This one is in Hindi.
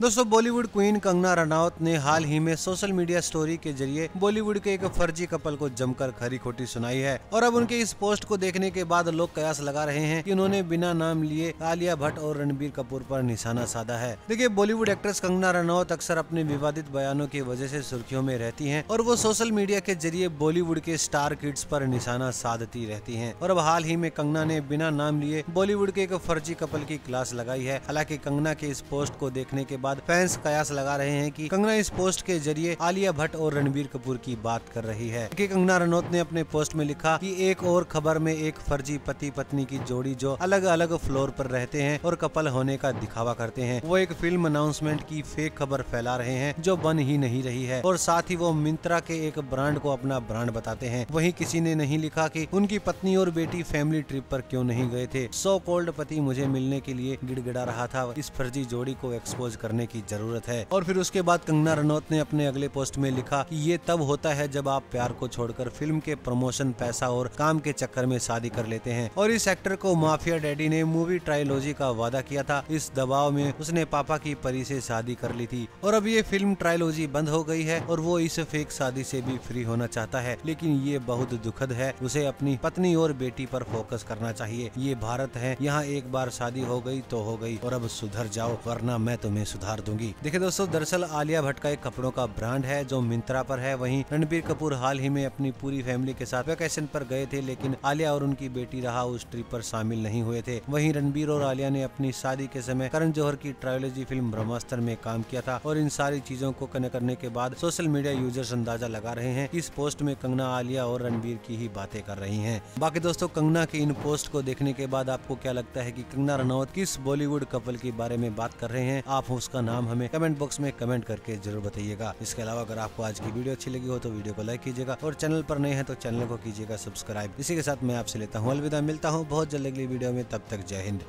दोस्तों बॉलीवुड क्वीन कंगना रनौत ने हाल ही में सोशल मीडिया स्टोरी के जरिए बॉलीवुड के एक फर्जी कपल को जमकर खरी खोटी सुनाई है और अब उनके इस पोस्ट को देखने के बाद लोग कयास लगा रहे हैं कि उन्होंने बिना नाम लिए आलिया भट्ट और रणबीर कपूर पर निशाना साधा है। देखिए, बॉलीवुड एक्ट्रेस कंगना रनौत अक्सर अपने विवादित बयानों की वजह से सुर्खियों में रहती है और वो सोशल मीडिया के जरिए बॉलीवुड के स्टार किड्स पर निशाना साधती रहती है और अब हाल ही में कंगना ने बिना नाम लिए बॉलीवुड के एक फर्जी कपल की क्लास लगाई है। हालांकि कंगना के इस पोस्ट को देखने के बाद फैंस कयास लगा रहे हैं कि कंगना इस पोस्ट के जरिए आलिया भट्ट और रणबीर कपूर की बात कर रही है। कंगना रनौत ने अपने पोस्ट में लिखा कि एक और खबर में एक फर्जी पति पत्नी की जोड़ी जो अलग अलग फ्लोर पर रहते हैं और कपल होने का दिखावा करते हैं, वो एक फिल्म अनाउंसमेंट की फेक खबर फैला रहे हैं जो बन ही नहीं रही है और साथ ही वो मिंत्रा के एक ब्रांड को अपना ब्रांड बताते हैं। वहीं किसी ने नहीं लिखा कि उनकी पत्नी और बेटी फैमिली ट्रिप पर क्यों नहीं गए थे, सो कॉल्ड पति मुझे मिलने के लिए गिड़गिड़ा रहा था, इस फर्जी जोड़ी को एक्सपोज करने की जरूरत है। और फिर उसके बाद कंगना रनौत ने अपने अगले पोस्ट में लिखा कि ये तब होता है जब आप प्यार को छोड़कर फिल्म के प्रमोशन, पैसा और काम के चक्कर में शादी कर लेते हैं और इस एक्टर को माफिया डैडी ने मूवी ट्रायलॉजी का वादा किया था, इस दबाव में उसने पापा की परी से शादी कर ली थी और अब ये फिल्म ट्रायलॉजी बंद हो गई है और वो इस फेक शादी से भी फ्री होना चाहता है, लेकिन ये बहुत दुखद है, उसे अपनी पत्नी और बेटी पर फोकस करना चाहिए। ये भारत है, यहाँ एक बार शादी हो गई तो हो गई और अब सुधर जाओ वरना मैं तुम्हें सुधार दूंगी। देखिए दोस्तों, दरअसल आलिया भट्ट का एक कपड़ों का ब्रांड है जो मिंत्रा पर है। वहीं रणबीर कपूर हाल ही में अपनी पूरी फैमिली के साथ वैकेशन पर गए थे, लेकिन आलिया और उनकी बेटी रहा उस ट्रिप पर शामिल नहीं हुए थे। वहीं रणबीर और आलिया ने अपनी शादी के समय करण जोहर की ट्रायोलॉजी फिल्म ब्रह्मास्त्र में काम किया था और इन सारी चीजों को कनेक्ट करने के बाद सोशल मीडिया यूजर्स अंदाजा लगा रहे हैं कि इस पोस्ट में कंगना, आलिया और रणबीर की ही बातें कर रही है। बाकी दोस्तों, कंगना के इन पोस्ट को देखने के बाद आपको क्या लगता है कि कंगना रनौत किस बॉलीवुड कपल के बारे में बात कर रहे हैं? आप उसका नाम हमें कमेंट बॉक्स में कमेंट करके जरूर बताइएगा। इसके अलावा अगर आपको आज की वीडियो अच्छी लगी हो तो वीडियो को लाइक कीजिएगा और चैनल पर नए हैं तो चैनल को कीजिएगा सब्सक्राइब। इसी के साथ मैं आपसे लेता हूँ अलविदा, मिलता हूँ बहुत जल्द अगली वीडियो में, तब तक जय हिंद।